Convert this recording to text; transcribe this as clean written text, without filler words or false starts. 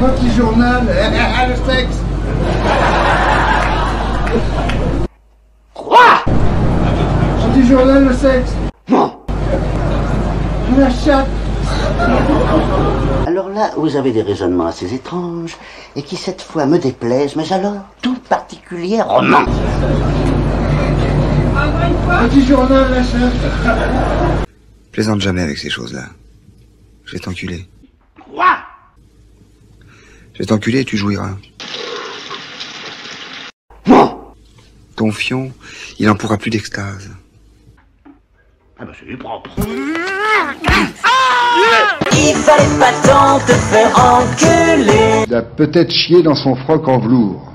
Petit journal, le sexe. Quoi? Petit journal, le sexe. Non. La chatte. Alors là, vous avez des raisonnements assez étranges et qui cette fois me déplaisent, mais alors tout particulièrement. Petit journal, la chatte. Plaisante jamais avec ces choses-là. Je vais t'enculer. Quoi? Je vais t'enculer et tu jouiras. Non. Ton fion, il n'en pourra plus d'extase. Ah bah c'est du propre. Il fallait pas tant te faire enculer. Il a peut-être chié dans son froc en velours.